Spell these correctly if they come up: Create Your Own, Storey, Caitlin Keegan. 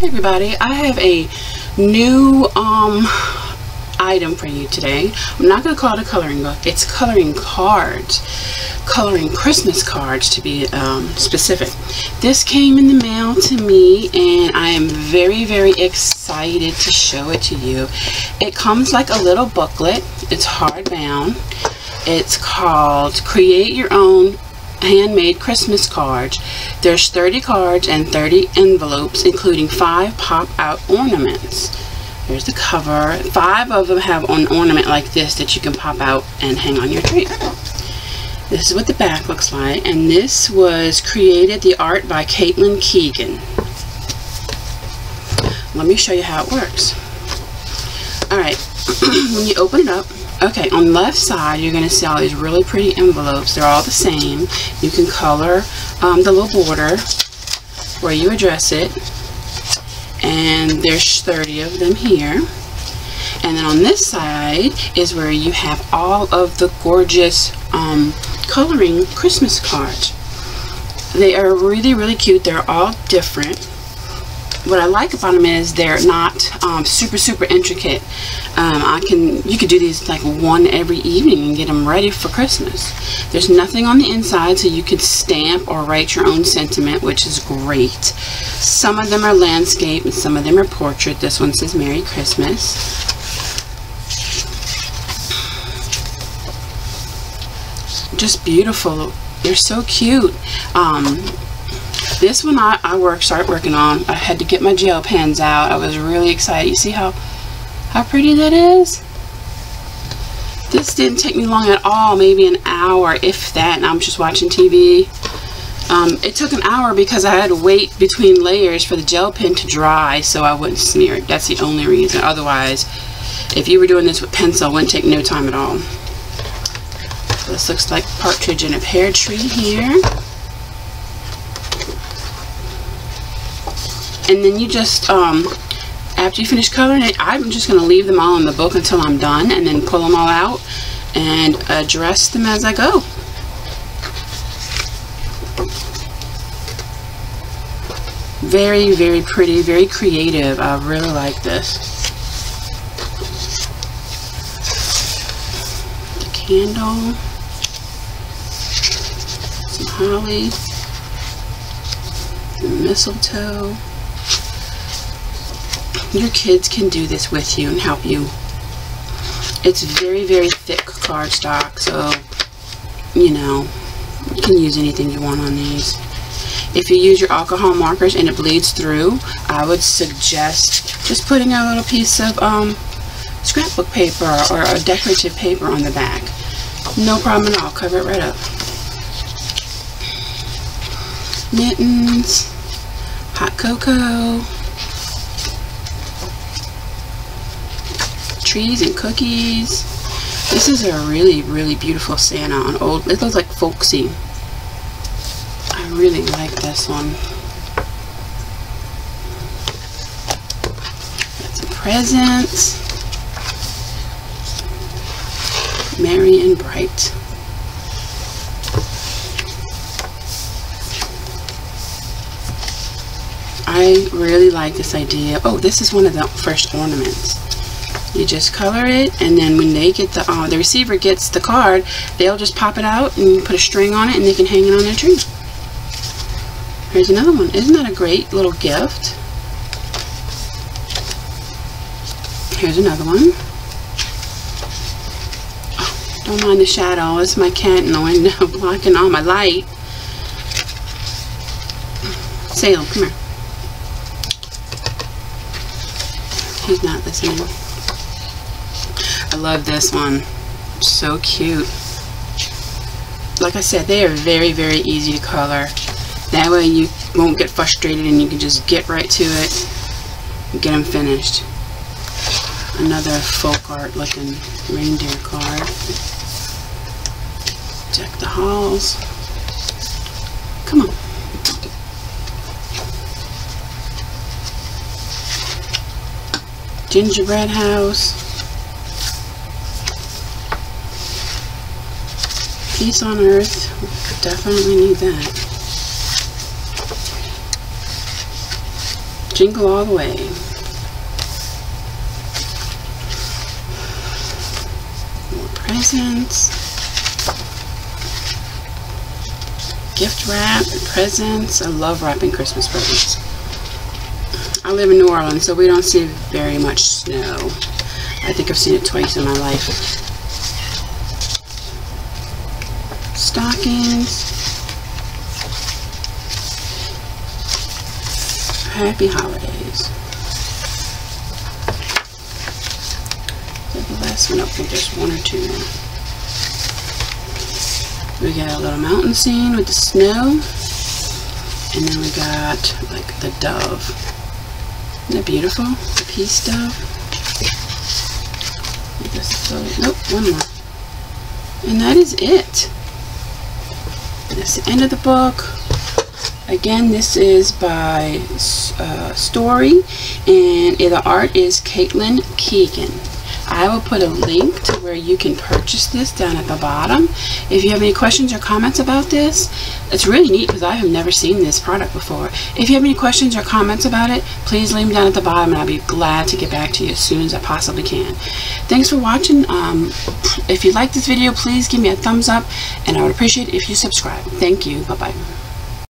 Hey everybody, I have a new item for you today. I'm not going to call it a coloring book. It's coloring cards, coloring Christmas cards to be specific. This came in the mail to me and I am very, very excited to show it to you. It comes like a little booklet. It's hardbound. It's called Create Your Own Handmade Christmas Cards. There's 30 cards and 30 envelopes, including 5 pop-out ornaments. Here's the cover. 5 of them have an ornament like this that you can pop out and hang on your tree. This is what the back looks like, and this was created, the art by Caitlin Keegan. Let me show you how it works. Alright, when you open it up, okay, on the left side you're going to see all these really pretty envelopes. They're all the same. You can color the little border where you address it. And there's 30 of them here. And then on this side is where you have all of the gorgeous coloring Christmas cards. They are really, really cute. They're all different. What I like about them is they're not super, super intricate. You could do these like one every evening and get them ready for Christmas. There's nothing on the inside, so you could stamp or write your own sentiment, which is great. Some of them are landscape and some of them are portrait. This one says Merry Christmas. Just beautiful. They're so cute. This one I started working on. I had to get my gel pens out. I was really excited. You see how pretty that is? This didn't take me long at all, maybe an hour, if that, and I'm just watching TV. It took an hour because I had to wait between layers for the gel pen to dry so I wouldn't smear it. That's the only reason. Otherwise, if you were doing this with pencil, it wouldn't take no time at all. This looks like partridge in a pear tree here. And then you just, after you finish coloring it, I'm just going to leave them all in the book until I'm done and then pull them all out and address them as I go. Very, very pretty, very creative. I really like this. The candle, some holly, the mistletoe. Your kids can do this with you and help you. It's very, very thick cardstock, so you know, you can use anything you want on these. If you use your alcohol markers and it bleeds through, I would suggest just putting a little piece of scrapbook paper or a decorative paper on the back. No problem at all. Cover it right up. Mittens, hot cocoa, trees and cookies. This is a really, really beautiful Santa on old. It looks like folksy. I really like this one. Got some presents. Merry and bright. I really like this idea. Oh, this is one of the first ornaments. You just color it, and then when they get the receiver gets the card, they'll just pop it out and put a string on it, and they can hang it on their tree. Here's another one. Isn't that a great little gift? Here's another one. Oh, don't mind the shadow. It's my cat in the window blocking all my light. Salem, come here. He's not listening. I love this one. So cute. Like I said, they are very, very easy to color. That way you won't get frustrated and you can just get right to it and get them finished. Another folk art looking reindeer card. Deck the halls. Come on. Gingerbread house. Peace on earth. Definitely need that. Jingle all the way. More presents. Gift wrap and presents. I love wrapping Christmas presents. I live in New Orleans, so we don't see very much snow. I think I've seen it twice in my life. Stockings. Happy holidays. Get the last one up with just one or two now. We got a little mountain scene with the snow, and then we got like the dove. Isn't that beautiful? The peace dove. Nope, one more. And that is it. That's the end of the book. Again, this is by Storey, and the art is Caitlin Keegan. I will put a link to where you can purchase this down at the bottom. If you have any questions or comments about this, it's really neat because I have never seen this product before. If you have any questions or comments about it, please leave them down at the bottom, and I'll be glad to get back to you as soon as I possibly can. Thanks for watching. If you like this video, please give me a thumbs up, and I would appreciate it if you subscribe. Thank you. Bye-bye.